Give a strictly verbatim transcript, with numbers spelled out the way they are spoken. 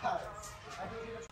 I don't